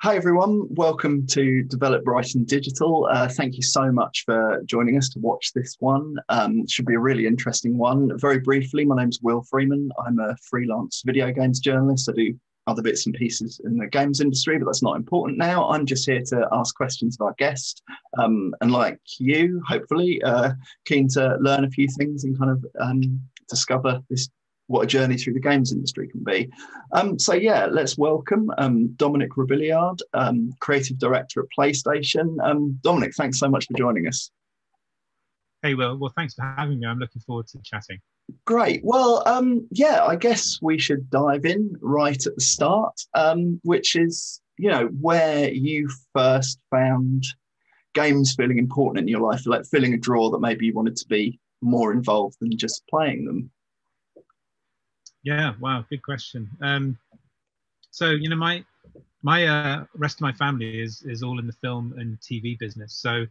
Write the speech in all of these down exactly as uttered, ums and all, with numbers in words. Hi everyone, welcome to Develop:Brighton Digital. Uh, thank you so much for joining us to watch this one. Um, should be a really interesting one. Very briefly, my name's Will Freeman. I'm a freelance video games journalist. I do other bits and pieces in the games industry, but that's not important now. I'm just here to ask questions of our guest. Um, and like you, hopefully, uh, keen to learn a few things and kind of um, discover this what a journey through the games industry can be. Um, so yeah, let's welcome um, Dominic Robilliard, um, Creative Director at PlayStation. Um, Dominic, thanks so much for joining us. Hey, Will. Well, thanks for having me. I'm looking forward to chatting. Great. Well, um, yeah, I guess we should dive in right at the start, um, which is, you know, where you first found games feeling important in your life, like feeling a draw that maybe you wanted to be more involved than just playing them. Yeah, wow, good question. Um, so, you know, my my uh, rest of my family is is all in the film and T V business. So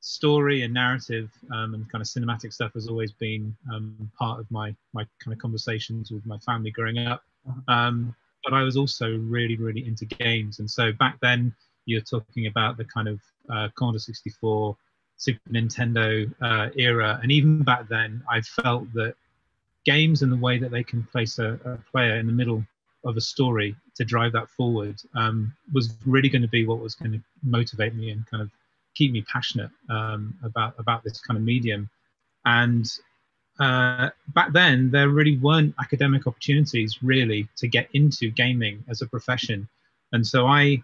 story and narrative um, and kind of cinematic stuff has always been um, part of my, my kind of conversations with my family growing up. Um, but I was also really, really into games. And so back then you're talking about the kind of uh, Commodore sixty-four, Super Nintendo uh, era. And even back then I felt that games and the way that they can place a, a player in the middle of a story to drive that forward um, was really going to be what was going to motivate me and kind of keep me passionate um, about about this kind of medium. And uh, back then, there really weren't academic opportunities really to get into gaming as a profession. And so I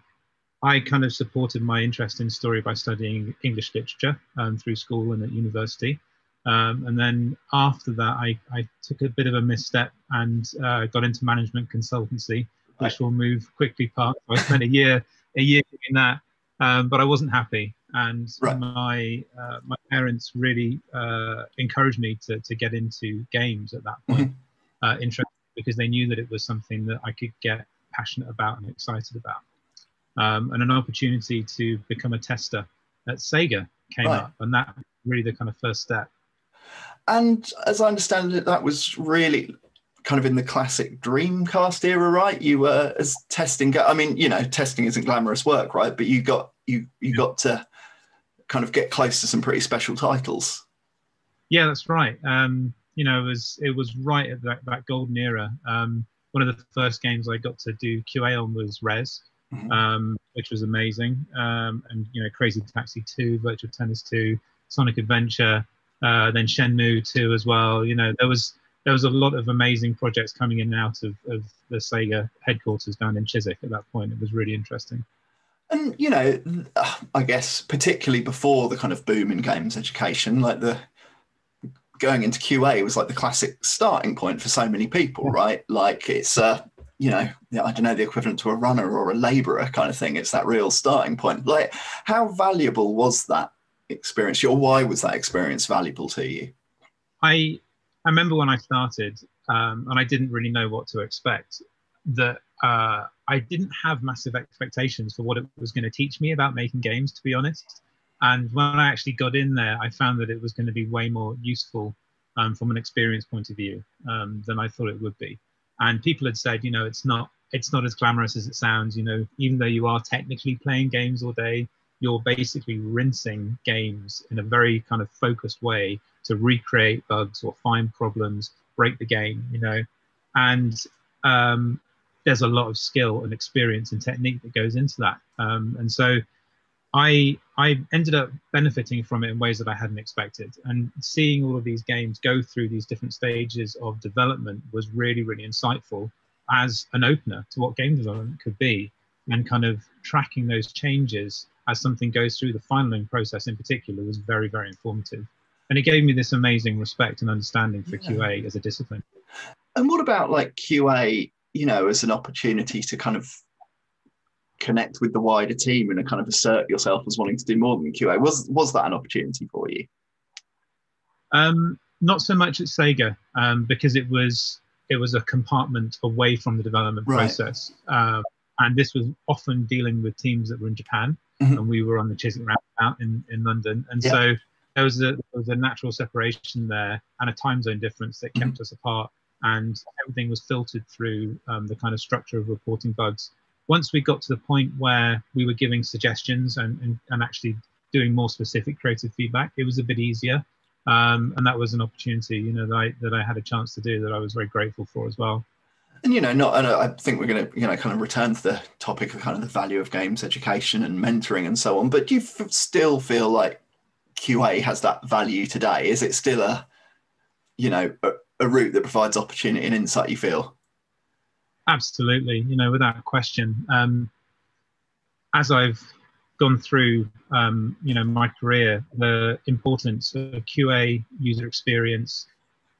I kind of supported my interest in story by studying English literature um, through school and at university. Um, and then after that, I, I took a bit of a misstep and uh, got into management consultancy, which we'll move quickly past. I spent a year, a year doing that, um, but I wasn't happy. And right. my uh, my parents really uh, encouraged me to to get into games at that point, mm-hmm. uh, interested because they knew that it was something that I could get passionate about and excited about. Um, and an opportunity to become a tester at Sega came right. up, and that was really the kind of first step. And as I understand it, that was really kind of in the classic Dreamcast era, right? You were as testing. I mean, you know, testing isn't glamorous work, right? But you got you you got to kind of get close to some pretty special titles. Yeah, that's right. Um, you know, it was it was right at that, that golden era. Um, one of the first games I got to do Q A on was Rez, mm-hmm. um, which was amazing. Um, and you know, Crazy Taxi two, Virtual Tennis two, Sonic Adventure. Uh, then Shenmue two as well. You know, there was there was a lot of amazing projects coming in and out of, of the Sega headquarters down in Chiswick at that point. It was really interesting. And, you know, I guess particularly before the kind of boom in games education, like the going into Q A was like the classic starting point for so many people, right? Like it's, uh, you know, I don't know, the equivalent to a runner or a labourer kind of thing. It's that real starting point. Like how valuable was that experience, or why was that experience valuable to you? I I remember when I started, um, and I didn't really know what to expect. That uh, I didn't have massive expectations for what it was going to teach me about making games, to be honest. And when I actually got in there, I found that it was going to be way more useful um, from an experience point of view um, than I thought it would be. And people had said, you know, it's not it's not as glamorous as it sounds. You know, even though you are technically playing games all day, you're basically rinsing games in a very kind of focused way to recreate bugs or find problems, break the game, you know. And um, there's a lot of skill and experience and technique that goes into that. Um, and so I, I ended up benefiting from it in ways that I hadn't expected. And seeing all of these games go through these different stages of development was really, really insightful as an opener to what game development could be, and kind of tracking those changes as something goes through the finalling process in particular was very, very informative. And it gave me this amazing respect and understanding for yeah. Q A as a discipline. And what about like Q A, you know, as an opportunity to kind of connect with the wider team and kind of assert yourself as wanting to do more than Q A? Was, was that an opportunity for you? Um, not so much at Sega, um, because it was, it was a compartment away from the development right. process. Um, and this was often dealing with teams that were in Japan. Mm-hmm. And we were on the Chiswick roundabout in, in London. And yeah. so there was a, there was a natural separation there and a time zone difference that kept us apart, and everything was filtered through um, the kind of structure of reporting bugs. Once we got to the point where we were giving suggestions and, and, and actually doing more specific creative feedback, it was a bit easier. Um, and that was an opportunity, you know, that I, that I had a chance to do that I was very grateful for as well. And, you know, not, and I think we're going to, you know, kind of return to the topic of kind of the value of games education and mentoring and so on. But do you f still feel like Q A has that value today? Is it still a, you know, a, a route that provides opportunity and insight, you feel? Absolutely, you know, without question. Um, as I've gone through, um, you know, my career, the importance of Q A, user experience,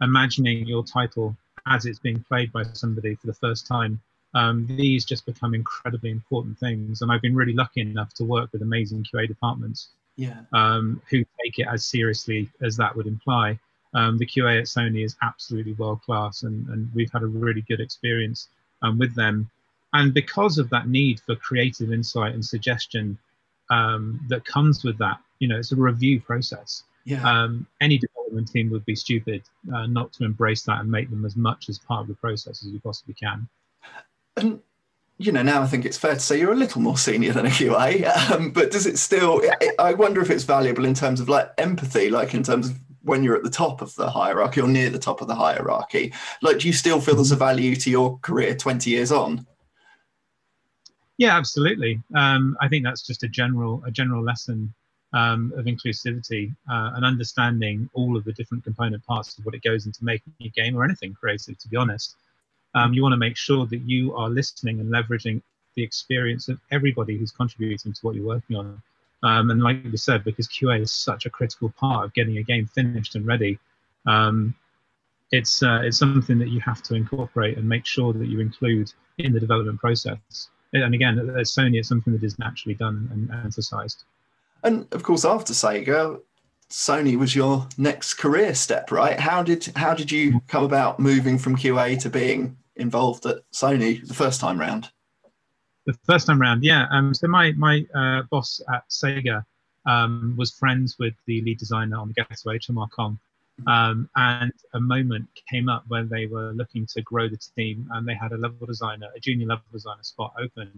imagining your title as it's being played by somebody for the first time, um, these just become incredibly important things. And I've been really lucky enough to work with amazing Q A departments, yeah, um, who take it as seriously as that would imply. Um, the Q A at Sony is absolutely world class, and, and we've had a really good experience um, with them. And because of that need for creative insight and suggestion um, that comes with that, you know, it's a review process. Yeah. Um, any development team would be stupid uh, not to embrace that and make them as much as part of the process as you possibly can. And, you know, now I think it's fair to say you're a little more senior than a Q A, um, but does it still, it, I wonder if it's valuable in terms of like empathy, like in terms of when you're at the top of the hierarchy or near the top of the hierarchy, like, do you still feel there's a value to your career twenty years on? Yeah, absolutely. Um, I think that's just a general, a general lesson Um, of inclusivity uh, and understanding all of the different component parts of what it goes into making a game or anything creative, to be honest. Um, you want to make sure that you are listening and leveraging the experience of everybody who's contributing to what you're working on. Um, and like you said, because Q A is such a critical part of getting a game finished and ready, um, it's, uh, it's something that you have to incorporate and make sure that you include in the development process. And again, at Sony, it's something that is naturally done and emphasized. And of course, after Sega, Sony was your next career step, right? How did how did you come about moving from Q A to being involved at Sony the first time round? The first time round, yeah. Um, so my my uh, boss at Sega um, was friends with the lead designer on the Getaway, Chumar Kong, um, and a moment came up when they were looking to grow the team, and they had a level designer, a junior level designer spot open.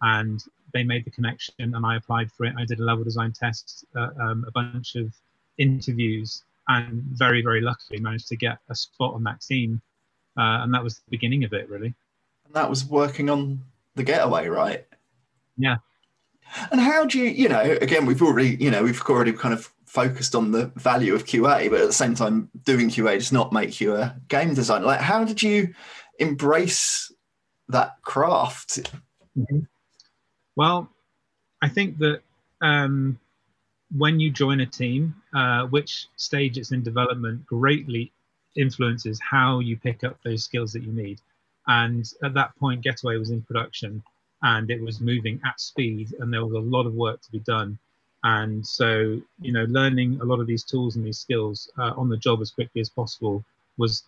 And they made the connection, and I applied for it. I did a level design test, uh, um, a bunch of interviews, and very, very luckily managed to get a spot on that team. Uh, and that was the beginning of it, really. And that was working on the Getaway, right? Yeah. And how do you, you know, again, we've already, you know, we've already kind of focused on the value of Q A, but at the same time, doing Q A does not make you a game designer. Like, how did you embrace that craft? Mm-hmm. Well, I think that um, when you join a team, uh, which stage it's in development greatly influences how you pick up those skills that you need. And at that point, Getaway was in production and it was moving at speed, and there was a lot of work to be done. And so, you know, learning a lot of these tools and these skills uh, on the job as quickly as possible was,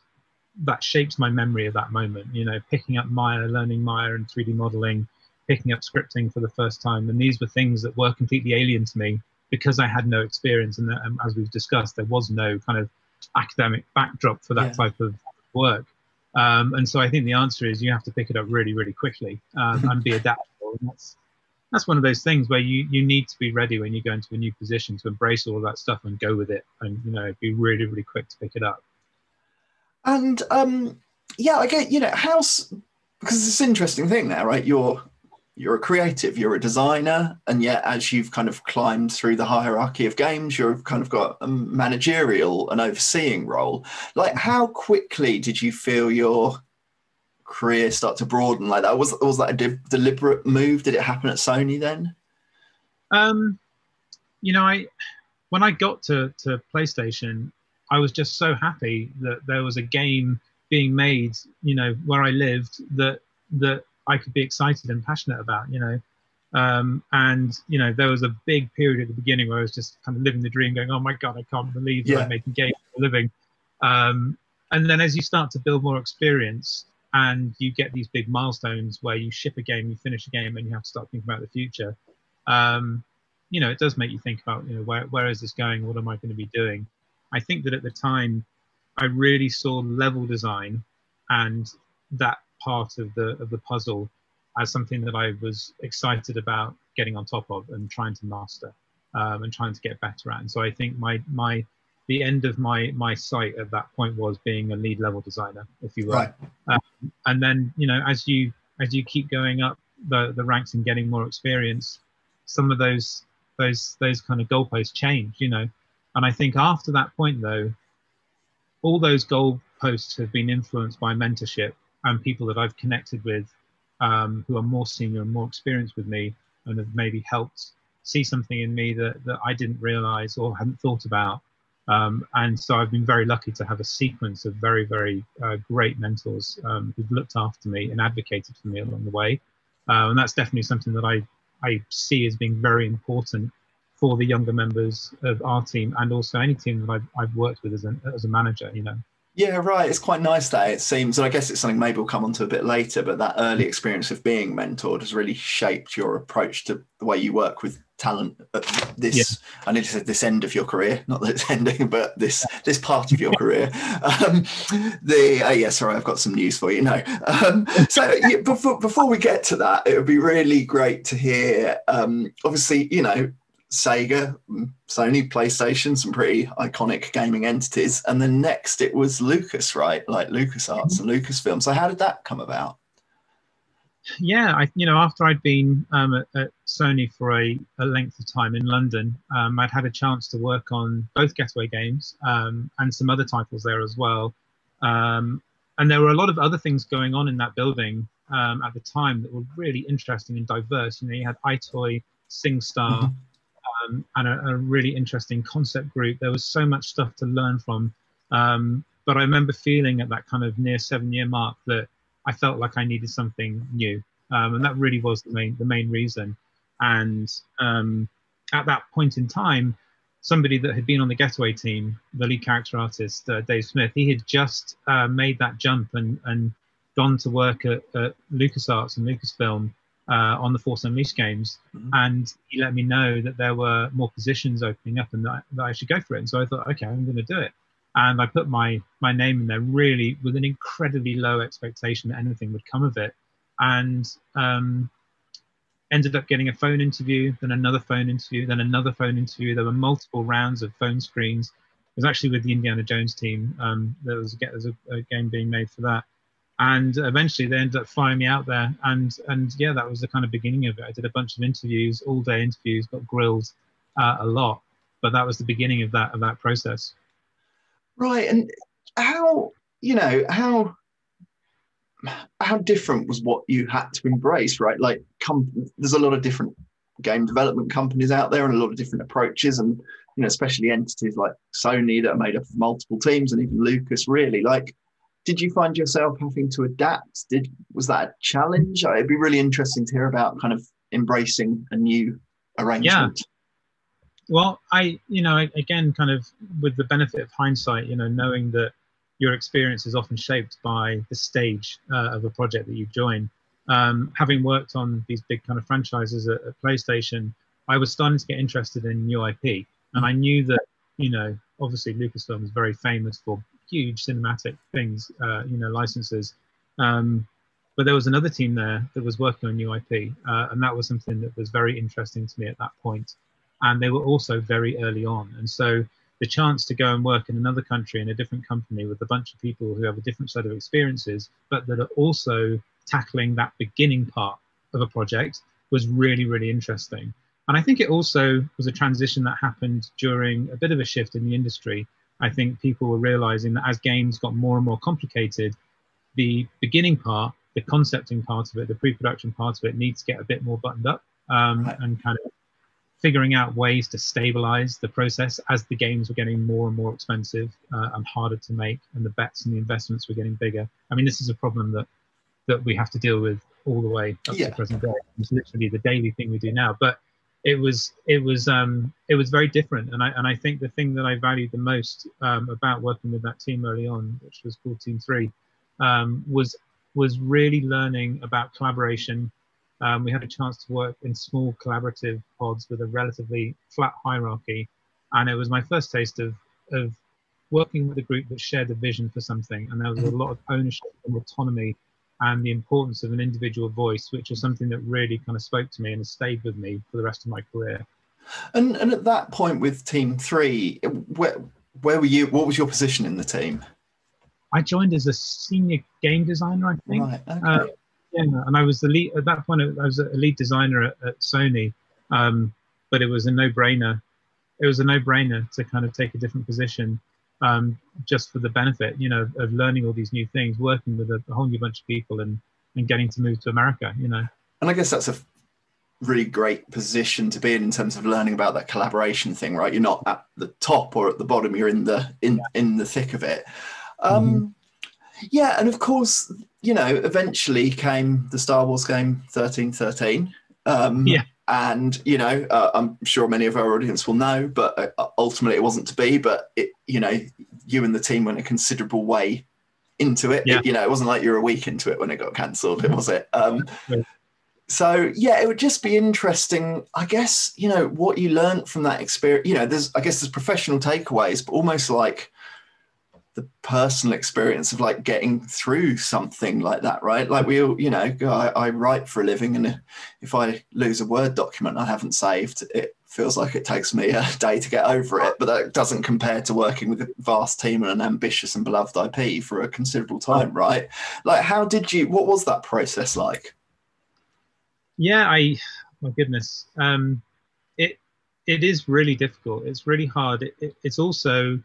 that shapes my memory of that moment. You know, picking up Maya, learning Maya and three D modeling, picking up scripting for the first time. And these were things that were completely alien to me because I had no experience. And um, as we've discussed, there was no kind of academic backdrop for that, yeah, type of work. Um, and so I think the answer is you have to pick it up really, really quickly um, and be adaptable. And that's, that's one of those things where you, you need to be ready when you go into a new position to embrace all of that stuff and go with it, and, you know, be really, really quick to pick it up. And um, yeah, I get, you know, how's, because it's an interesting thing there, right? You're, You're a creative, you're a designer, and yet as you've kind of climbed through the hierarchy of games, you've kind of got a managerial and overseeing role. Like, how quickly did you feel your career start to broaden like that? Was, was that a de deliberate move? Did it happen at Sony then? Um, you know, I when I got to, to PlayStation, I was just so happy that there was a game being made, you know, where I lived that that I could be excited and passionate about, you know. Um, and, you know, there was a big period at the beginning where I was just kind of living the dream, going, oh my God, I can't believe that, yeah, I'm making games for a living. Um, and then as you start to build more experience and you get these big milestones where you ship a game, you finish a game, and you have to start thinking about the future, um, you know, it does make you think about, you know, where, where is this going? What am I going to be doing? I think that at the time, I really saw level design and that part of the of the puzzle as something that I was excited about getting on top of and trying to master um, and trying to get better at. And so I think my my the end of my my sight at that point was being a lead level designer, if you will. Right. Um, and then, you know, as you as you keep going up the the ranks and getting more experience, some of those those those kind of goalposts change, you know. And I think after that point, though, all those goalposts have been influenced by mentorship and people that I've connected with um, who are more senior and more experienced with me and have maybe helped see something in me that, that I didn't realize or hadn't thought about. Um, and so I've been very lucky to have a sequence of very, very uh, great mentors um, who've looked after me and advocated for me along the way. Uh, and that's definitely something that I, I see as being very important for the younger members of our team and also any team that I've, I've worked with as a, as a manager, you know. Yeah, right. It's quite nice that it seems, and I guess it's something maybe we'll come onto a bit later, but that early experience of being mentored has really shaped your approach to the way you work with talent at this, yeah. I nearly said this end of your career, not that it's ending, but this yeah. this part of your career. Um, the oh yeah, sorry, I've got some news for you. No, um, so yeah, before before we get to that, it would be really great to hear. Um, obviously, you know, Sega, Sony, PlayStation, some pretty iconic gaming entities, and then next it was Lucas, right? Like LucasArts and Lucasfilm. So how did that come about? Yeah, I, you know, after I'd been um, at, at Sony for a, a length of time in London, um, I'd had a chance to work on both Getaway games um, and some other titles there as well. Um, and there were a lot of other things going on in that building um, at the time that were really interesting and diverse. You know, you had iToy, SingStar. Mm-hmm. Um, and a, a really interesting concept group. There was so much stuff to learn from. Um, but I remember feeling at that kind of near seven year mark that I felt like I needed something new. Um, and that really was the main, the main reason. And um, at that point in time, somebody that had been on the Getaway team, the lead character artist, uh, Dave Smith, he had just uh, made that jump and, and gone to work at, at LucasArts and Lucasfilm Uh, on the Force Unleashed games, mm-hmm. and he let me know that there were more positions opening up and that I, that I should go for it. And so I thought, okay, I'm going to do it. And I put my my name in there, really with an incredibly low expectation that anything would come of it, and um, ended up getting a phone interview, then another phone interview, then another phone interview. There were multiple rounds of phone screens. It was actually with the Indiana Jones team. Um, there was, there was a, a game being made for that. And eventually they ended up flying me out there. And, and yeah, that was the kind of beginning of it. I did a bunch of interviews, all day interviews, got grilled uh, a lot. But that was the beginning of that, of that process. Right. And how, you know, how, how different was what you had to embrace, right? Like com- there's a lot of different game development companies out there and a lot of different approaches. And, you know, especially entities like Sony that are made up of multiple teams and even Lucas, really. Like, did you find yourself having to adapt? Did was that a challenge? It'd be really interesting to hear about kind of embracing a new arrangement. Yeah. Well, I, you know, again, kind of with the benefit of hindsight, you know, knowing that your experience is often shaped by the stage uh, of a project that you join. Um, having worked on these big kind of franchises at, at PlayStation, I was starting to get interested in new I P. And I knew that, you know, obviously Lucasfilm is very famous for huge cinematic things, uh, you know, licenses. Um, but there was another team there that was working on new I P, uh, and that was something that was very interesting to me at that point. And they were also very early on. And so the chance to go and work in another country in a different company with a bunch of people who have a different set of experiences, but that are also tackling that beginning part of a project was really, really interesting. And I think it also was a transition that happened during a bit of a shift in the industry. I think people were realizing that as games got more and more complicated, the beginning part, the concepting part of it, the pre-production part of it needs to get a bit more buttoned up um, right. and kind of figuring out ways to stabilize the process as the games were getting more and more expensive uh, and harder to make, and the bets and the investments were getting bigger. I mean, this is a problem that, that we have to deal with all the way up yeah. to the present day. It's literally the daily thing we do now. But It was it was um, it was very different, and I and I think the thing that I valued the most um, about working with that team early on, which was called Team three, um, was was really learning about collaboration, Um, we had a chance to work in small collaborative pods with a relatively flat hierarchy. And it was my first taste of, of working with a group that shared a vision for something. And there was a lot of ownership and autonomy and the importance of an individual voice, which is something that really kind of spoke to me and has stayed with me for the rest of my career. And, and at that point with Team three, where, where were you? What was your position in the team? I joined as a senior game designer, I think. Right, okay. uh, yeah, and I was the lead, at that point, I was a lead designer at, at Sony, um, but it was a no-brainer. It was a no-brainer to kind of take a different position um, just for the benefit, you know, of learning all these new things, working with a, a whole new bunch of people and, and getting to move to America, you know. And I guess that's a really great position to be in in terms of learning about that collaboration thing, right? You're not at the top or at the bottom, you're in the, in, in the thick of it. Um, mm-hmm. Yeah, and of course, you know, eventually came the Star Wars game thirteen thirteen. Um, yeah. And, you know, uh, I'm sure many of our audience will know, but uh, ultimately it wasn't to be, but, it, you know, you and the team went a considerable way into it. Yeah. It. You know, it wasn't like you were a week into it when it got cancelled, it was it? Um, yeah. So, yeah, it would just be interesting, I guess, you know, what you learned from that experience. You know, there's, I guess there's professional takeaways, but almost like the personal experience of like getting through something like that, right? Like we all, you know, I, I write for a living, and if I lose a Word document I haven't saved, it feels like it takes me a day to get over it, but that doesn't compare to working with a vast team and an ambitious and beloved I P for a considerable time, right? Like how did you, what was that process like? Yeah, I, my goodness. Um, it, it is really difficult. It's really hard. It, it, it's also,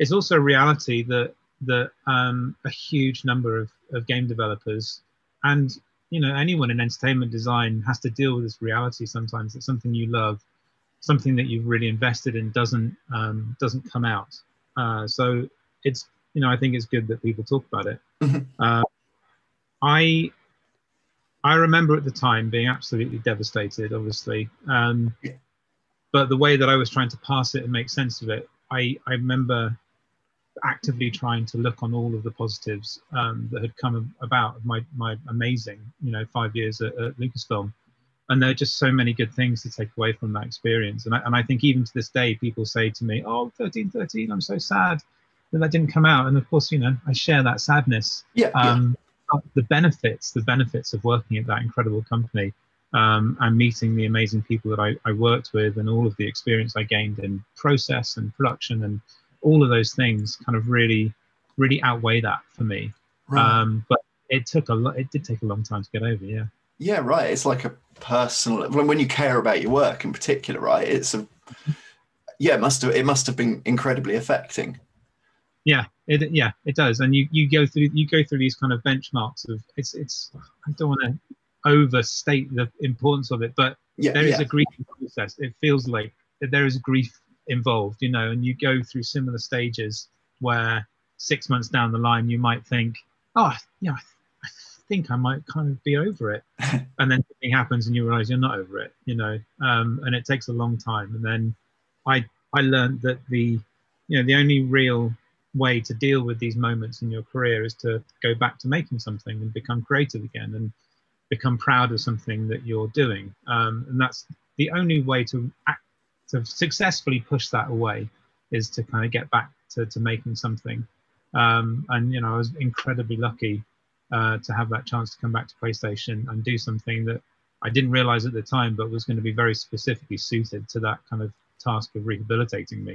It's also a reality that that um, a huge number of, of game developers and you know anyone in entertainment design has to deal with this reality sometimes, that something you love, something that you've really invested in doesn't um, doesn't come out. Uh, so it's you know I think it's good that people talk about it. Mm-hmm. uh, I I remember at the time being absolutely devastated, obviously, um, yeah. But the way that I was trying to pass it and make sense of it, I, I remember actively trying to look on all of the positives um, that had come about of my, my amazing, you know, five years at, at Lucasfilm. And there are just so many good things to take away from that experience. And I, and I think even to this day, people say to me, oh, thirteen thirteen, I'm so sad that that didn't come out. And of course, you know, I share that sadness. Yeah, um, yeah. The benefits, the benefits of working at that incredible company Um, and meeting the amazing people that I, I worked with, and all of the experience I gained in process and production and all of those things kind of really, really outweigh that for me. Right. Um, but it took a lot, it did take a long time to get over. Yeah. Yeah. Right. It's like a personal, when you care about your work in particular, right. It's a, yeah, it must have, it must have been incredibly affecting. Yeah, it, yeah, it does. And you, you go through, you go through these kind of benchmarks of it's, it's, I don't want to overstate the importance of it, but yeah, there is yeah. a grief process. It feels like there is grief involved, you know, and you go through similar stages where six months down the line you might think, oh, yeah, I, th I think I might kind of be over it, and then something happens and you realize you're not over it, you know, um, and it takes a long time. And then I I learned that the you know the only real way to deal with these moments in your career is to go back to making something and become creative again and become proud of something that you're doing, um, and that's the only way to act, to successfully push that away, is to kind of get back to, to making something. Um, and you know, I was incredibly lucky uh, to have that chance to come back to PlayStation and do something that I didn't realize at the time, but was going to be very specifically suited to that kind of task of rehabilitating me.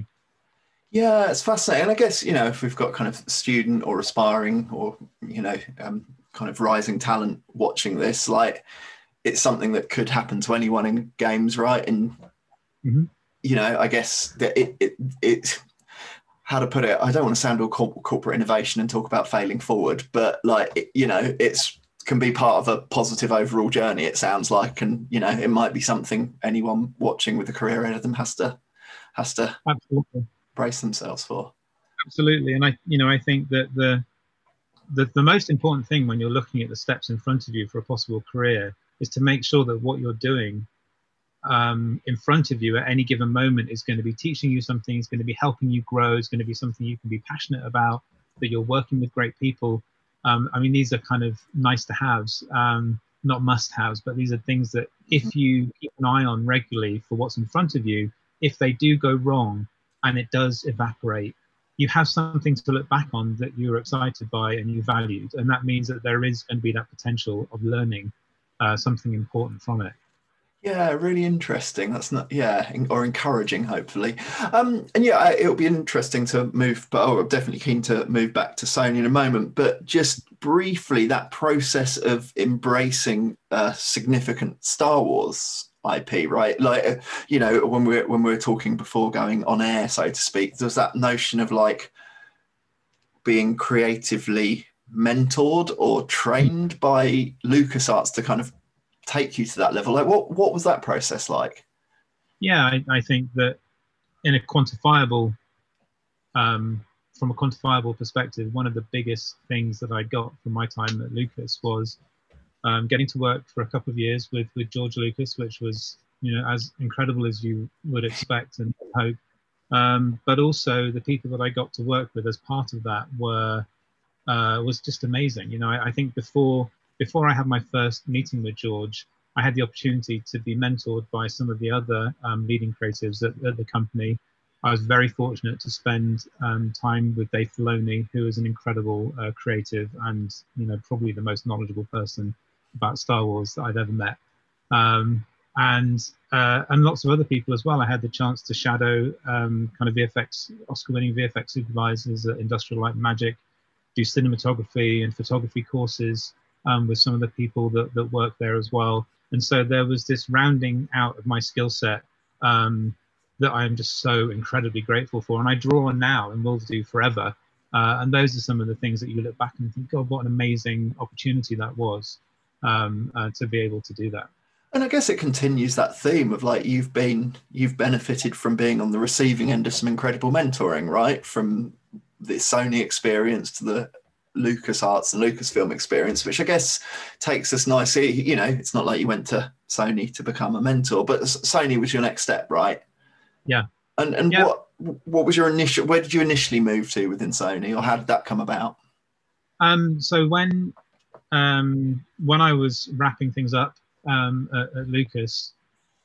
Yeah, it's fascinating. And I guess you know, if we've got kind of student or aspiring or you know. Um, kind of rising talent watching this, like it's something that could happen to anyone in games, right? And mm-hmm. you know, I guess that it, it it how to put it, I don't want to sound all corporate innovation and talk about failing forward, but like it, you know, it's can be part of a positive overall journey, it sounds like. And you know, it might be something anyone watching with a career ahead of them has to has to absolutely. Brace themselves for. Absolutely. And I you know, I think that the The, the most important thing when you're looking at the steps in front of you for a possible career is to make sure that what you're doing um, in front of you at any given moment is going to be teaching you something, is going to be helping you grow, is going to be something you can be passionate about, that you're working with great people. Um, I mean, these are kind of nice to haves, um, not must-haves, but these are things that if you keep an eye on regularly for what's in front of you, if they do go wrong and it does evaporate, you have something to look back on that you're excited by and you valued. And that means that there is going to be that potential of learning uh, something important from it. Yeah, really interesting. That's not, yeah, or encouraging, hopefully. Um, and yeah, it'll be interesting to move, but oh, I'm definitely keen to move back to Sony in a moment. But just briefly, that process of embracing uh, significant Star Wars I P, right? Like, you know, when we're when we're talking before going on air, so to speak, there's that notion of like being creatively mentored or trained by LucasArts to kind of take you to that level. Like, what what was that process like? Yeah, I, I think that in a quantifiable, um, from a quantifiable perspective, one of the biggest things that I got from my time at Lucas was um, getting to work for a couple of years with with George Lucas, which was, you know, as incredible as you would expect and hope. Um, but also the people that I got to work with as part of that were uh, was just amazing. You know, I, I think before. Before I had my first meeting with George, I had the opportunity to be mentored by some of the other um, leading creatives at, at the company. I was very fortunate to spend um, time with Dave Filoni, who is an incredible uh, creative and, you know, probably the most knowledgeable person about Star Wars that I've ever met. Um, and, uh, and lots of other people as well. I had the chance to shadow um, kind of V F X, Oscar-winning V F X supervisors at Industrial Light and Magic, do cinematography and photography courses Um, with some of the people that, that work there as well. And so there was this rounding out of my skill set um, that I am just so incredibly grateful for. And I draw on now and will do forever. Uh, and those are some of the things that you look back and think, God, what an amazing opportunity that was um, uh, to be able to do that. And I guess it continues that theme of like, you've been, you've benefited from being on the receiving end of some incredible mentoring, right? From the Sony experience to the LucasArts and Lucasfilm experience, which I guess takes us nicely. You know, it's not like you went to Sony to become a mentor, but Sony was your next step, right? Yeah. And and yeah. what what was your initial? Where did you initially move to within Sony, or how did that come about? Um, so when um, when I was wrapping things up um, at, at Lucas,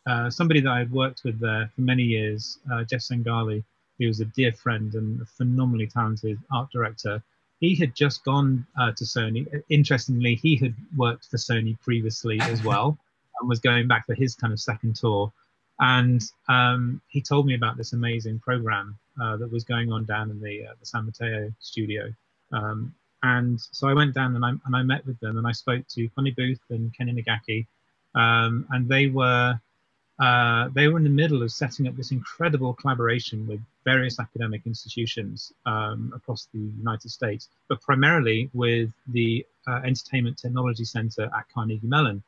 uh, somebody that I had worked with there for many years, uh, Jeff Sangali, who was a dear friend and a phenomenally talented art director. He had just gone uh, to Sony. Interestingly, he had worked for Sony previously as well and was going back for his kind of second tour. And um, he told me about this amazing program uh, that was going on down in the, uh, the San Mateo studio. Um, and so I went down and I, and I met with them and I spoke to Connie Booth and Ken Inagaki. Um, and they were, uh, they were in the middle of setting up this incredible collaboration with various academic institutions um, across the United States, but primarily with the uh, Entertainment Technology Center at Carnegie Mellon.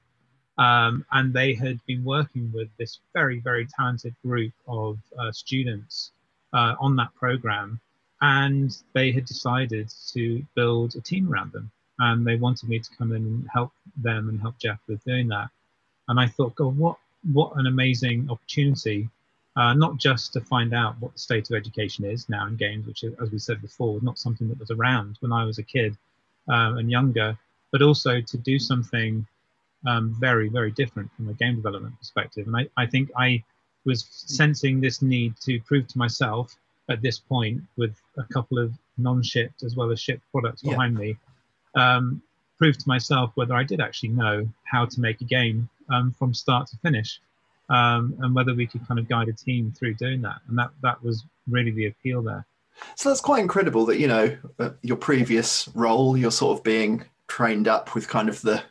Um, and they had been working with this very, very talented group of uh, students uh, on that program. And they had decided to build a team around them. And they wanted me to come in and help them and help Jeff with doing that. And I thought, God, what, what an amazing opportunity. Uh, not just to find out what the state of education is now in games, which, as we said before, was not something that was around when I was a kid um, and younger, but also to do something um, very, very different from a game development perspective. And I, I think I was sensing this need to prove to myself at this point with a couple of non-shipped as well as shipped products behind yeah. me, um, prove to myself whether I did actually know how to make a game um, from start to finish. Um, and whether we could kind of guide a team through doing that. And that, that was really the appeal there. So that's quite incredible that, you know, uh, your previous role, you're sort of being trained up with kind of the,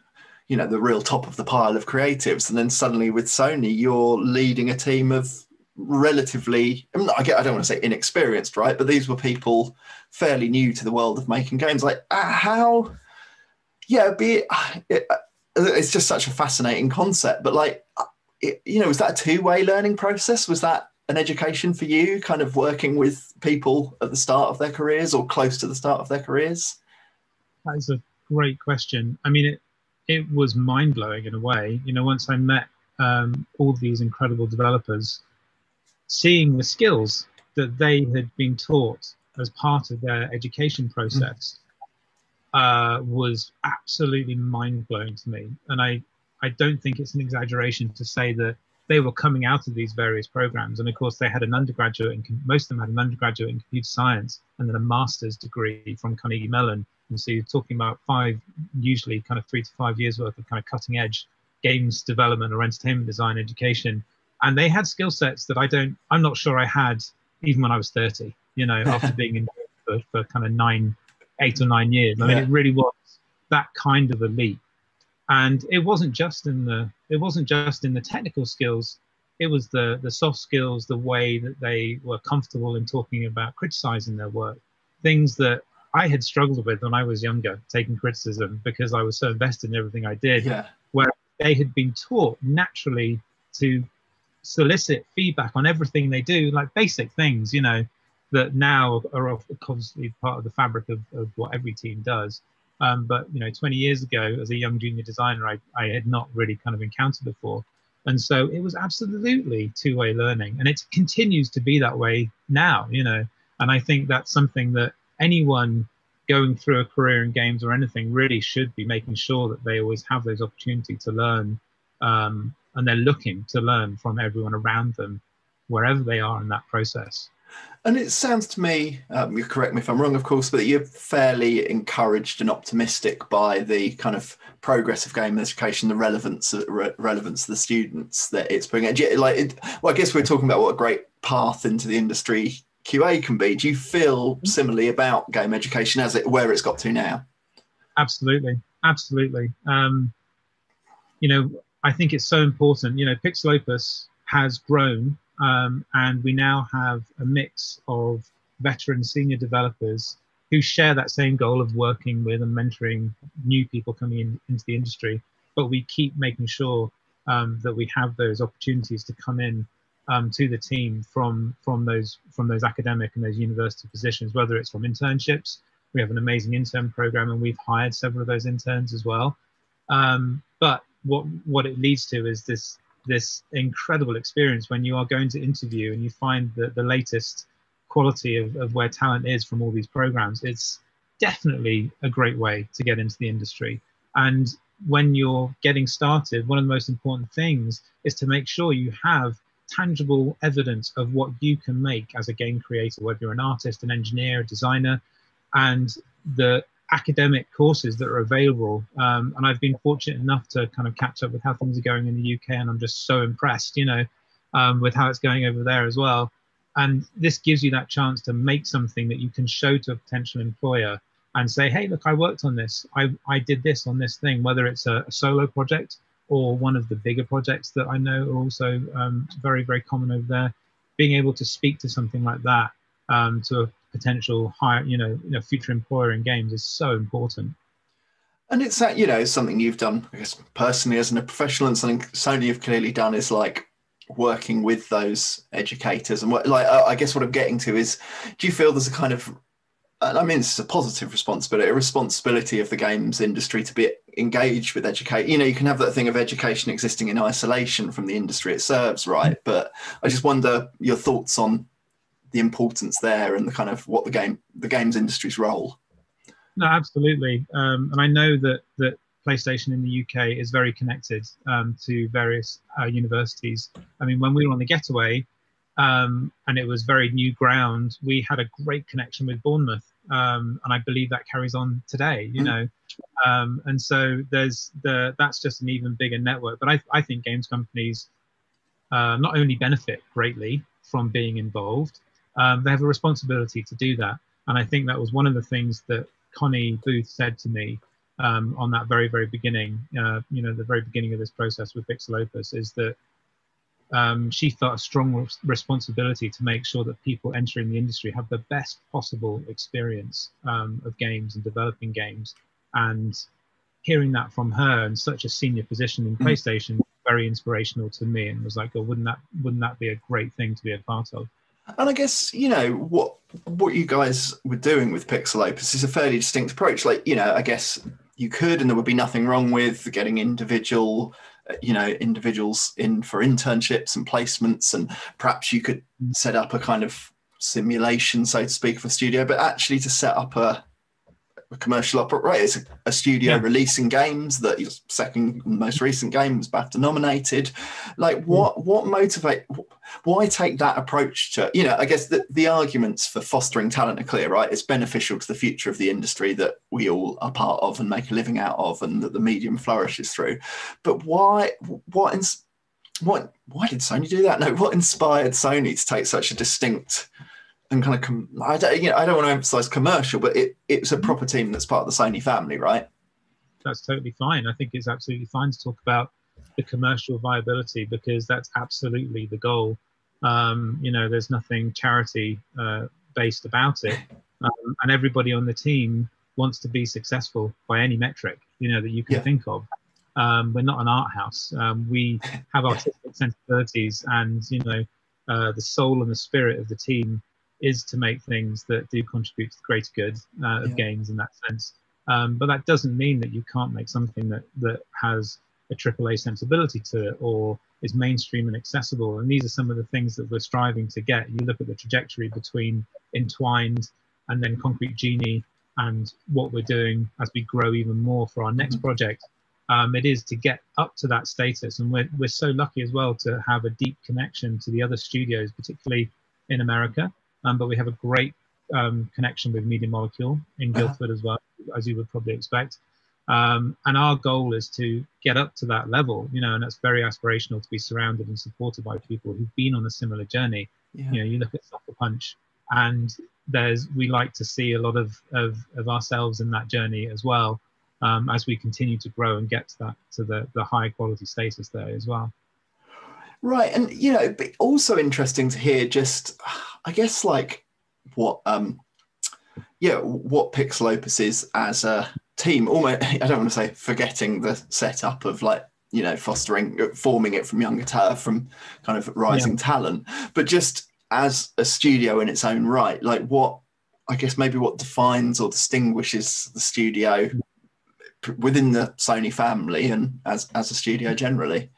you know, the real top of the pile of creatives. And then suddenly with Sony, you're leading a team of relatively, I mean, I don't want to say inexperienced, right? But these were people fairly new to the world of making games. Like uh, how, yeah, be it, it, it's just such a fascinating concept, but like, It, you know, was that a two-way learning process? Was that an education for you, kind of working with people at the start of their careers or close to the start of their careers? That is a great question. I mean, it it was mind-blowing in a way. You know, once I met um, all these incredible developers, seeing the skills that they had been taught as part of their education process, uh, was absolutely mind-blowing to me. And I, I don't think it's an exaggeration to say that they were coming out of these various programs. And of course, they had an undergraduate, in, most of them had an undergraduate in computer science, and then a master's degree from Carnegie Mellon. And so you're talking about five, usually kind of three to five years worth of kind of cutting edge games development or entertainment design education. And they had skill sets that I don't, I'm not sure I had even when I was thirty, you know, after being in for, for kind of nine, eight or nine years. I mean, yeah. It really was that kind of a leap. And it wasn't just in the it wasn't just in the technical skills, it was the the soft skills, the way that they were comfortable in talking about criticizing their work, things that I had struggled with when I was younger, taking criticism, because I was so invested in everything I did, yeah. Where they had been taught naturally to solicit feedback on everything they do, like basic things, you know, that now are obviously part of the fabric of, of what every team does. Um, but, you know, twenty years ago, as a young junior designer, I, I had not really kind of encountered before. And so it was absolutely two-way learning. And it continues to be that way now, you know. And I think that's something that anyone going through a career in games or anything really should be making sure that they always have those opportunities to learn. Um, and they're looking to learn from everyone around them, wherever they are in that process. And it sounds to me, um, you correct me if I'm wrong, of course, but you're fairly encouraged and optimistic by the kind of progress of game education, the relevance of, re relevance of the students that it's bringing. Like, it, well, I guess we're talking about what a great path into the industry Q A can be. Do you feel similarly about game education as it where it's got to now? Absolutely, absolutely. Um, you know, I think it's so important. You know, Pixelopus has grown. Um, and we now have a mix of veteran senior developers who share that same goal of working with and mentoring new people coming in, into the industry. But we keep making sure um, that we have those opportunities to come in um, to the team from from those from those academic and those university positions, whether it's from internships. We have an amazing intern program, and we've hired several of those interns as well. Um, but what what it leads to is this. this incredible experience when you are going to interview and you find the, the latest quality of, of where talent is from all these programs. It's definitely a great way to get into the industry. And when you're getting started, one of the most important things is to make sure you have tangible evidence of what you can make as a game creator, whether you're an artist, an engineer, a designer, and the academic courses that are available. Um, and I've been fortunate enough to kind of catch up with how things are going in the U K, and I'm just so impressed, you know, um, with how it's going over there as well. And this gives you that chance to make something that you can show to a potential employer and say, hey, look, I worked on this. I, I did this on this thing, whether it's a, a solo project or one of the bigger projects that I know are also um, very, very common over there. Being able to speak to something like that um, to a potential higher, you know, you know, future employer in games is so important. And it's that, you know, something you've done, I guess, personally as a professional, and something Sony you've clearly done is like working with those educators. And what, like, I guess what I'm getting to is, do you feel there's a kind of, I mean, it's a positive responsibility, a responsibility of the games industry to be engaged with educate. You know, you can have that thing of education existing in isolation from the industry it serves, right? But I just wonder your thoughts on the importance there and the kind of what the game, the games industry's role. No, absolutely. Um, and I know that, that PlayStation in the U K is very connected um, to various uh, universities. I mean, when we were on the Getaway um, and it was very new ground, we had a great connection with Bournemouth. Um, and I believe that carries on today, you mm. know. Um, and so there's the, that's just an even bigger network. But I, I think games companies uh, not only benefit greatly from being involved, Um, they have a responsibility to do that. And I think that was one of the things that Connie Booth said to me um, on that very, very beginning, uh, you know, the very beginning of this process with Pixelopus, is that um, she felt a strong responsibility to make sure that people entering the industry have the best possible experience um, of games and developing games. And hearing that from her in such a senior position in PlayStation, very inspirational to me, and was like, oh, wouldn't that, wouldn't that be a great thing to be a part of? And I guess, you know, what what you guys were doing with Pixelopus is a fairly distinct approach. Like, you know, I guess you could, and there would be nothing wrong with getting individual, you know, individuals in for internships and placements, and perhaps you could set up a kind of simulation, so to speak, for a studio, but actually to set up a a commercial operator, right? It's a, a studio yeah. releasing games that your second most recent game was BAFTA nominated. Like, what mm. what motivate? Why take that approach to, you know, I guess the, the arguments for fostering talent are clear, right? It's beneficial to the future of the industry that we all are part of and make a living out of, and that the medium flourishes through. But why? What? What? Why did Sony do that? No, what inspired Sony to take such a distinct and kind of, com- I don't, you know, I don't want to emphasize commercial, but it, it's a proper team that's part of the Sony family, right? That's totally fine. I think it's absolutely fine to talk about the commercial viability, because that's absolutely the goal. Um, you know, there's nothing charity uh, based about it. Um, and everybody on the team wants to be successful by any metric, you know, that you can yeah. think of. Um, we're not an art house. Um, we have artistic sensibilities, and, you know, uh, the soul and the spirit of the team is to make things that do contribute to the greater good uh, of yeah. games in that sense. Um, but that doesn't mean that you can't make something that, that has a triple A sensibility to it, or is mainstream and accessible. And these are some of the things that we're striving to get. You look at the trajectory between Entwined and then Concrete Genie, and what we're doing as we grow even more for our next mm-hmm. project. Um, it is to get up to that status. And we're, we're so lucky as well to have a deep connection to the other studios, particularly in America. Um, but we have a great um, connection with Media Molecule in Guildford as well, as you would probably expect. Um, and our goal is to get up to that level, you know, and that's very aspirational, to be surrounded and supported by people who've been on a similar journey. Yeah. You know, you look at Sucker Punch, and there's, we like to see a lot of, of, of ourselves in that journey as well, um, as we continue to grow and get to that, to the, the high quality status there as well. Right. And, you know, but also interesting to hear just, I guess, like what, um, yeah, what Pixelopus is as a team. Almost, I don't want to say forgetting the setup of, like, you know, fostering, forming it from younger talent, from kind of rising yeah. talent, but just as a studio in its own right, like what, I guess maybe what defines or distinguishes the studio within the Sony family and as, as a studio generally.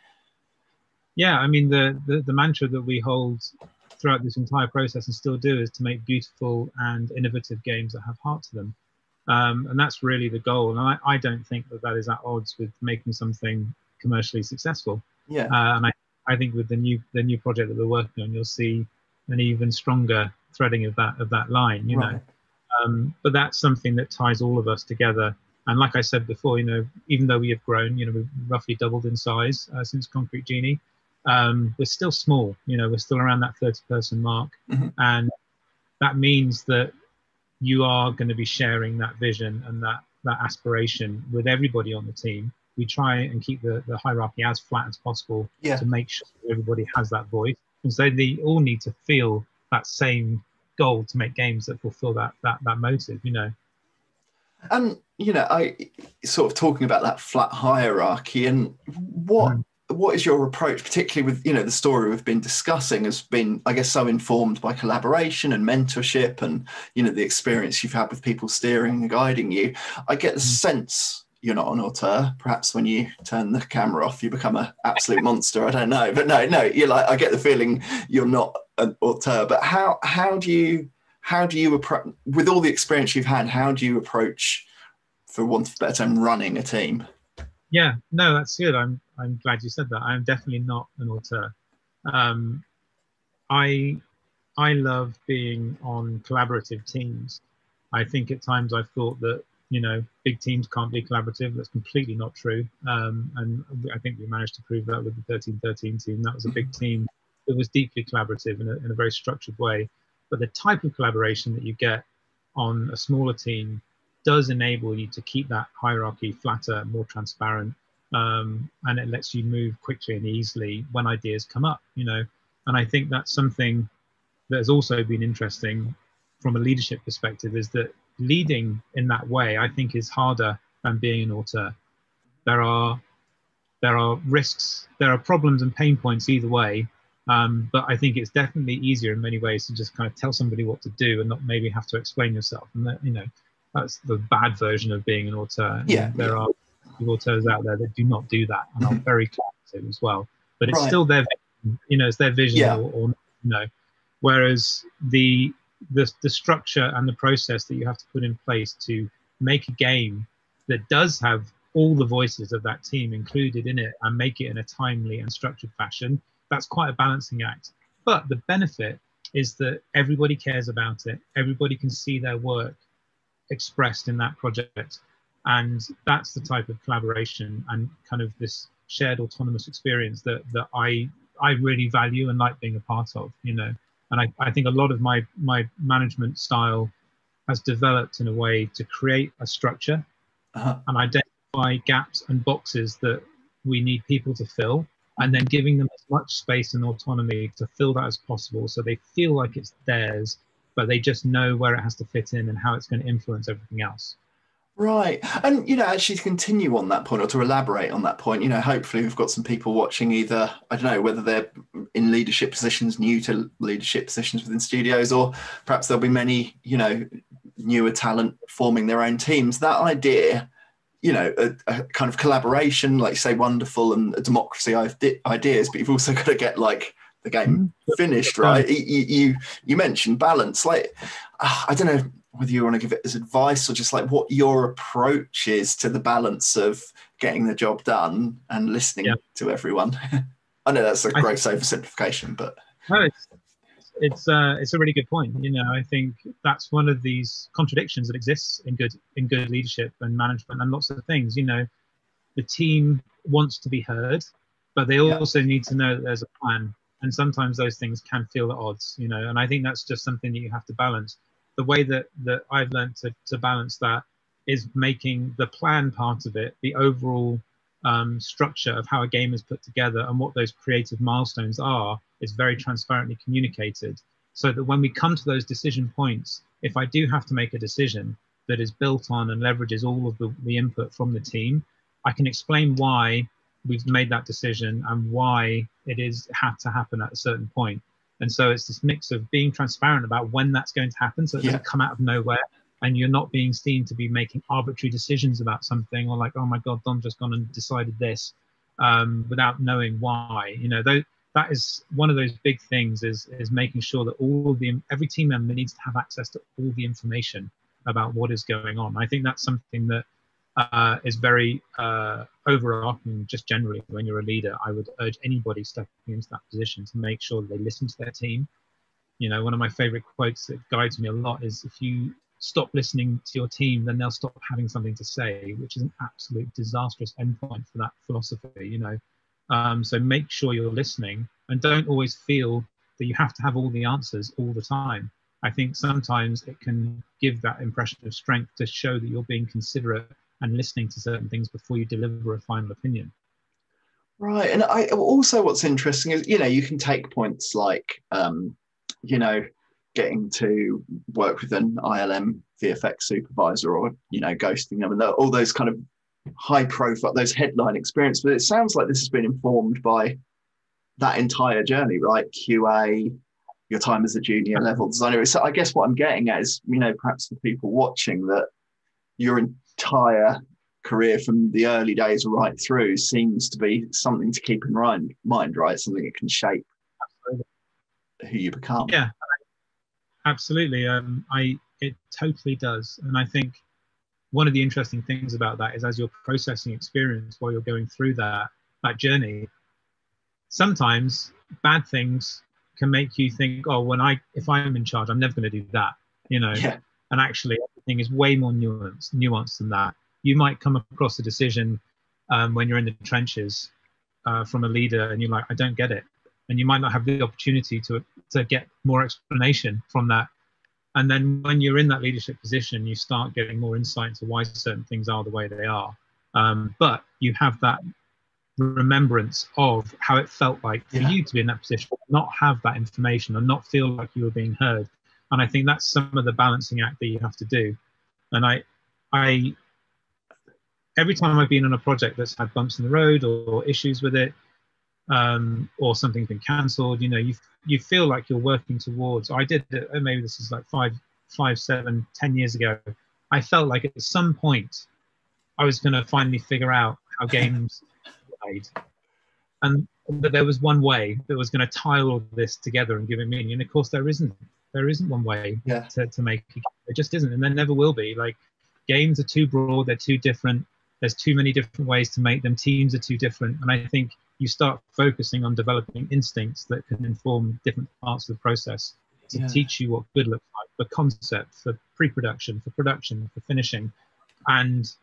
Yeah, I mean, the, the, the mantra that we hold throughout this entire process and still do is to make beautiful and innovative games that have heart to them. Um, and that's really the goal. And I, I don't think that that is at odds with making something commercially successful. Yeah. Uh, and I, I think with the new the new project that we're working on, you'll see an even stronger threading of that of that line, you right. know. Um, but that's something that ties all of us together. And like I said before, you know, even though we have grown, you know, we've roughly doubled in size uh, since Concrete Genie. Um, we're still small, you know, we're still around that thirty person mark. Mm-hmm. And that means that you are going to be sharing that vision and that, that aspiration with everybody on the team. We try and keep the, the hierarchy as flat as possible yeah. to make sure everybody has that voice. And so they all need to feel that same goal to make games that fulfill that, that, that motive, you know. And, you know, I sort of talking about that flat hierarchy and what... Mm. What is your approach, particularly with, you know, the story we've been discussing has been, I guess, so informed by collaboration and mentorship and, you know, the experience you've had with people steering and guiding you. I get the sense you're not an auteur. Perhaps when you turn the camera off, you become an absolute monster. I don't know. But no, no, you're like, I get the feeling you're not an auteur. But how, how do you, how do you approach, with all the experience you've had, how do you approach, for want of a better term, running a team? Yeah, no, that's good. I'm I'm glad you said that. I'm definitely not an auteur. Um, I I love being on collaborative teams. I think at times I've thought that, you know, big teams can't be collaborative. That's completely not true. Um, and I think we managed to prove that with the thirteen thirteen team. That was a big team. It was deeply collaborative in a, in a very structured way. But the type of collaboration that you get on a smaller team does enable you to keep that hierarchy flatter, more transparent, um, and it lets you move quickly and easily when ideas come up, you know. And I think that's something that has also been interesting from a leadership perspective, is that leading in that way, I think, is harder than being an auteur. There are, there are risks, there are problems and pain points either way, um, but I think it's definitely easier in many ways to just kind of tell somebody what to do and not maybe have to explain yourself, and that, you know, that's the bad version of being an auteur. Yeah, there yeah. are auteurs out there that do not do that and mm-hmm. are very collaborative as well. But it's right. still their, you know, it's their vision yeah. or, or you know. Whereas the, the the structure and the process that you have to put in place to make a game that does have all the voices of that team included in it and make it in a timely and structured fashion, that's quite a balancing act. But the benefit is that everybody cares about it. Everybody can see their work expressed in that project. And that's the type of collaboration and kind of this shared autonomous experience that, that I, I really value and like being a part of, you know. And I, I think a lot of my, my management style has developed in a way to create a structure uh-huh. and identify gaps and boxes that we need people to fill, and then giving them as much space and autonomy to fill that as possible so they feel like it's theirs, but they just know where it has to fit in and how it's going to influence everything else. Right. And, you know, actually to continue on that point, or to elaborate on that point, you know, hopefully we've got some people watching either, I don't know, whether they're in leadership positions, new to leadership positions within studios, or perhaps there'll be many, you know, newer talent forming their own teams. That idea, you know, a, a kind of collaboration, like you say, wonderful, and a democracy of ideas, but you've also got to get like the game finished, right? You, you, you mentioned balance. Like, I don't know whether you want to give it as advice or just like what your approach is to the balance of getting the job done and listening yeah. to everyone. I know that's a great oversimplification, but no, it's it's, uh, it's a really good point. You know, I think that's one of these contradictions that exists in good in good leadership and management and lots of things. You know, the team wants to be heard, but they also yeah. need to know that there's a plan. And sometimes those things can feel at odds, you know, and I think that's just something that you have to balance. The way that, that I've learned to, to balance that is making the plan part of it, the overall um, structure of how a game is put together and what those creative milestones are, is very transparently communicated. So that when we come to those decision points, if I do have to make a decision that is built on and leverages all of the, the input from the team, I can explain why we've made that decision and why it is had to happen at a certain point. And so it's this mix of being transparent about when that's going to happen, so it yeah. doesn't come out of nowhere, and you're not being seen to be making arbitrary decisions about something, or like, oh my God, Dom's just gone and decided this um, without knowing why. You know, th that is one of those big things, is is making sure that all of the every team member needs to have access to all the information about what is going on. I think that's something that uh, is very uh, overarching, just generally when you're a leader. I would urge anybody stepping into that position to make sure that they listen to their team. You know, one of my favorite quotes that guides me a lot is, if you stop listening to your team, then they'll stop having something to say, which is an absolute disastrous endpoint for that philosophy, you know. Um, so make sure you're listening, and don't always feel that you have to have all the answers all the time. I think sometimes it can give that impression of strength to show that you're being considerate and listening to certain things before you deliver a final opinion. Right. And I also, what's interesting is, you know, you can take points like, um, you know, getting to work with an I L M V F X supervisor, or, you know, ghosting them, and all those kind of high profile, those headline experiences. But it sounds like this has been informed by that entire journey, right? Q A, your time as a junior level designer. So I guess what I'm getting at is, you know, perhaps for people watching, that you're in, entire career from the early days right through seems to be something to keep in mind, mind right? Something that can shape who you become. Yeah, absolutely. Um, I it totally does. And I think one of the interesting things about that is, as you're processing experience while you're going through that, that journey, sometimes bad things can make you think, oh, when I, if I'm in charge, I'm never going to do that, you know? Yeah. And actually, everything is way more nuanced, nuanced than that. You might come across a decision um, when you're in the trenches uh, from a leader, and you're like, I don't get it. And you might not have the opportunity to, to get more explanation from that. And then when you're in that leadership position, you start getting more insight into why certain things are the way they are. Um, but you have that remembrance of how it felt like for yeah. you to be in that position, not have that information, and not feel like you were being heard. And I think that's some of the balancing act that you have to do. And I, I, every time I've been on a project that's had bumps in the road, or, or issues with it, um, or something's been cancelled, you know, you you feel like you're working towards. I did it, maybe this is like five, five, seven, ten years ago. I felt like at some point I was going to finally figure out how games played, and that there was one way that was going to tie all this together and give it meaning. And of course, there isn't. There isn't one way yeah. to, to make it. It just isn't, and there never will be. Like, games are too broad, they're too different, there's too many different ways to make them, teams are too different, and I think you start focusing on developing instincts that can inform different parts of the process to yeah. teach you what good looks like, for concept, for pre-production, for production, for finishing, and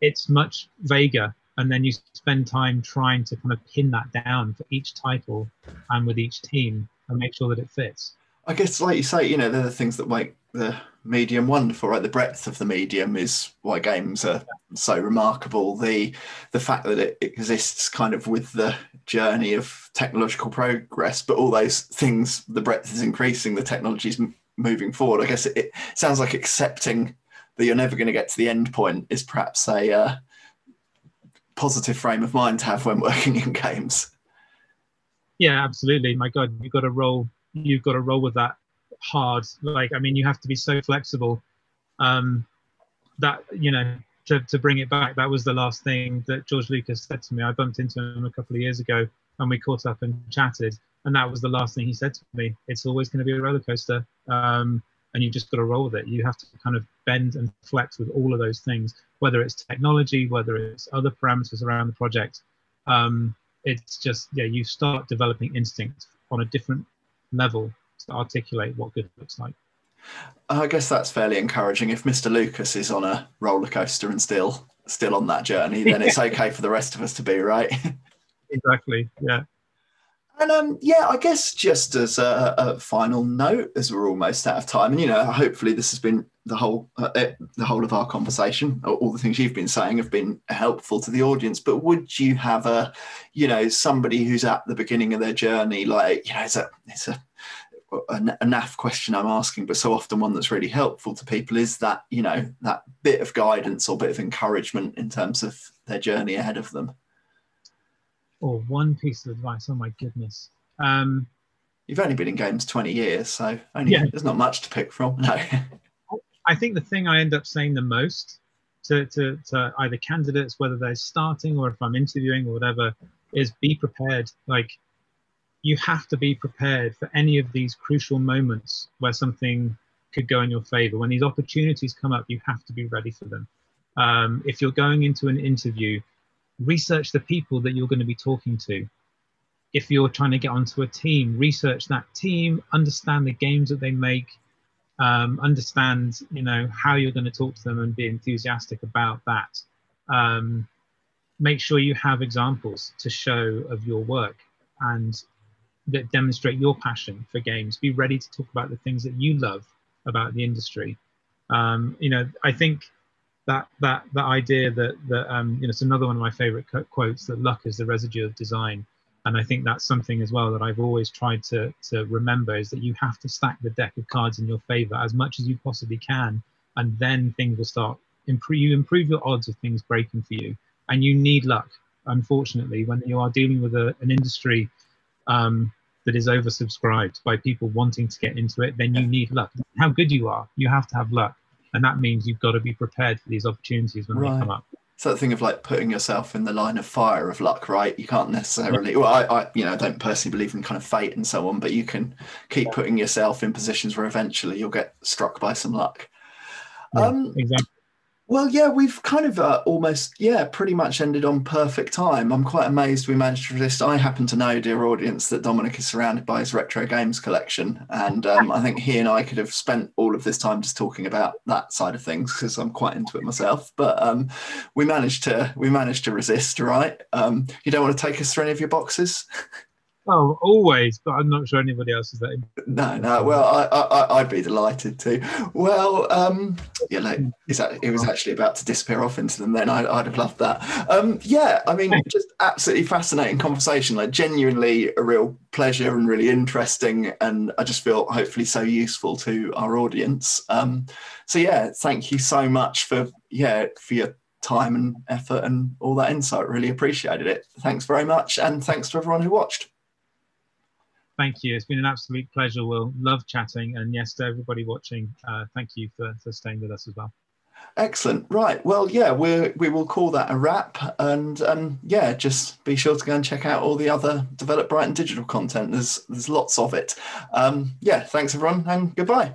it's much vaguer, and then you spend time trying to kind of pin that down for each title and with each team and make sure that it fits. I guess, like you say, you know, they're the things that make the medium wonderful, right? The breadth of the medium is why games are so remarkable. The the fact that it exists kind of with the journey of technological progress, but all those things, the breadth is increasing, the technology's m moving forward. I guess it, it sounds like accepting that you're never going to get to the end point is perhaps a uh, positive frame of mind to have when working in games. Yeah, absolutely. My God, you've got to roll. You've got to roll with that hard. Like, I mean, you have to be so flexible um, that, you know, to, to bring it back, that was the last thing that George Lucas said to me. I bumped into him a couple of years ago and we caught up and chatted. And that was the last thing he said to me. It's always going to be a roller coaster. Um, and you've just got to roll with it. You have to kind of bend and flex with all of those things, whether it's technology, whether it's other parameters around the project. Um, it's just, yeah, you start developing instincts on a different level to articulate what good looks like. I guess that's fairly encouraging. If Mister Lucas is on a roller coaster and still still on that journey, then it's okay for the rest of us to be, right? Exactly, yeah. And um, yeah, I guess just as a, a final note, as we're almost out of time, and you know, hopefully this has been the whole uh, it, the whole of our conversation. All the things you've been saying have been helpful to the audience. But would you have a, you know, somebody who's at the beginning of their journey, like, you know, it's a it's a, a, a naff question I'm asking, but so often one that's really helpful to people is that, you know, that bit of guidance or bit of encouragement in terms of their journey ahead of them. Or one piece of advice. Oh my goodness! Um, You've only been in games twenty years, so only, yeah. There's not much to pick from. No. I think the thing I end up saying the most to, to, to either candidates, whether they're starting or if I'm interviewing or whatever, is be prepared. Like, you have to be prepared for any of these crucial moments where something could go in your favour. When these opportunities come up, you have to be ready for them. Um, if you're going into an interview, research the people that you're going to be talking to. If you're trying to get onto a team, research that team, understand the games that they make, um, understand, you know, how you're going to talk to them and be enthusiastic about that. Um, make sure you have examples to show of your work and that demonstrate your passion for games. Be ready to talk about the things that you love about the industry. Um, you know, I think That that that idea that that um, you know, it's another one of my favourite quotes, that luck is the residue of design, and I think that's something as well that I've always tried to to remember, is that you have to stack the deck of cards in your favour as much as you possibly can, and then things will start improve. You improve your odds of things breaking for you, and you need luck. Unfortunately, when you are dealing with a, an industry um, that is oversubscribed by people wanting to get into it, then you need luck. How good you are, you have to have luck. And that means you've got to be prepared for these opportunities when right. they come up. So the thing of like putting yourself in the line of fire of luck, right? You can't necessarily, well, I, I you know, don't personally believe in kind of fate and so on, but you can keep yeah. putting yourself in positions where eventually you'll get struck by some luck. Yeah, um, exactly. Well, yeah, we've kind of uh, almost, yeah, pretty much ended on perfect time. I'm quite amazed we managed to resist. I happen to know, dear audience, that Dominic is surrounded by his retro games collection. And um, I think he and I could have spent all of this time just talking about that side of things, because I'm quite into it myself. But um, we managed to we managed to resist, right? Um, you don't want to take us through any of your boxes? Oh, always, but I'm not sure anybody else is that interested. No, no. Well, I, I, I'd be delighted to. Well, um, yeah, like, it was actually about to disappear off into them. Then I, I'd have loved that. Um, yeah, I mean, just absolutely fascinating conversation. Like, genuinely, a real pleasure and really interesting. And I just feel hopefully so useful to our audience. Um, so yeah, thank you so much for yeah for your time and effort and all that insight. Really appreciated it. Thanks very much, and thanks to everyone who watched. Thank you. It's been an absolute pleasure, Will. Love chatting. And yes, to everybody watching, uh, thank you for, for staying with us as well. Excellent. Right. Well, yeah, we're, we will call that a wrap. And um, yeah, just be sure to go and check out all the other Develop Brighton digital content. There's, there's lots of it. Um, yeah, thanks, everyone, and goodbye.